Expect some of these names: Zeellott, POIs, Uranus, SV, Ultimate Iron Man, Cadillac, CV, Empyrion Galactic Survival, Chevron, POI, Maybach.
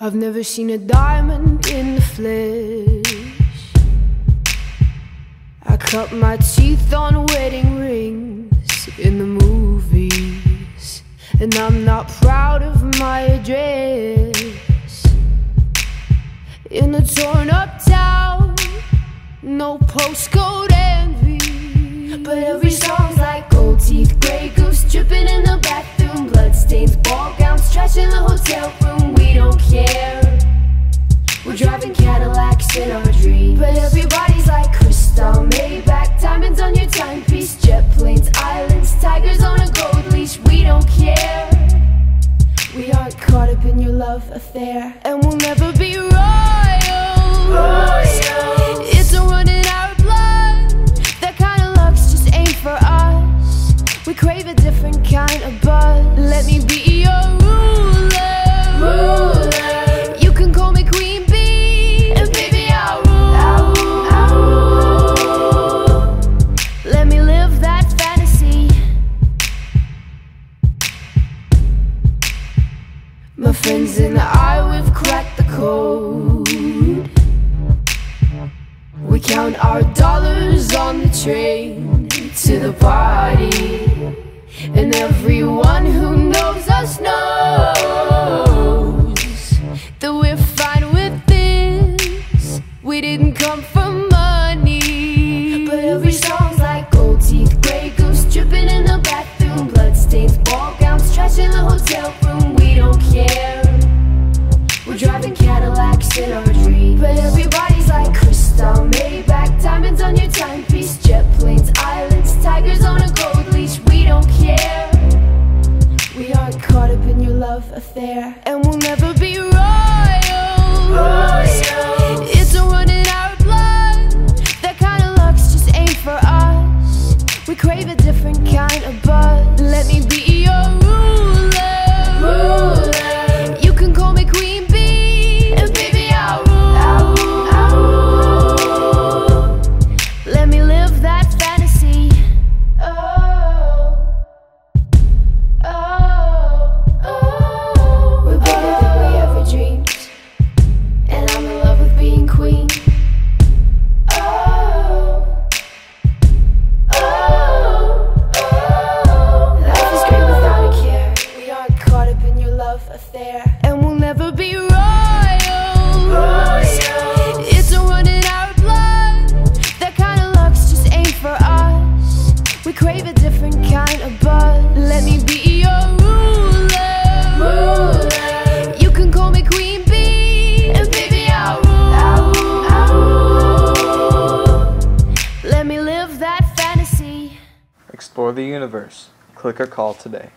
I've never seen a diamond in the flesh. I cut my teeth on wedding rings in the movies, and I'm not proud of my address. In a torn up town, no postcode envy, but every song's like gold teeth, grey goose dripping in the bathroom, bloodstains, ball gowns, trash in the hotel room. We don't care, we're driving Cadillacs in our dreams. But everybody's like crystal, Maybach, diamonds on your timepiece, jet planes, islands, tigers on a gold leash. We don't care, we aren't caught up in your love affair, and we'll never be royals. It's a run in our blood, that kind of luck's just ain't for us. We crave a different kind of buzz. Let me be your ruler. My friends and I, we've cracked the code. We count our dollars on the train to the party, and everyone who knows us knows that we're fine with this. We didn't come for money. But every song's like gold teeth, grey goose dripping in the bathroom, bloodstains, ball gowns, trash in the hotel room. We're driving Cadillacs in our dreams. But everybody's like crystal, Maybach, diamonds on your timepiece, jet planes, islands, tigers on a gold leash. We don't care, we aren't caught up in your love affair, and we'll never be royals. It's a run in our blood, that kind of luck's just ain't for us. We crave a different kind of buzz. Let me be your ruler. Explore the universe. Click or call today.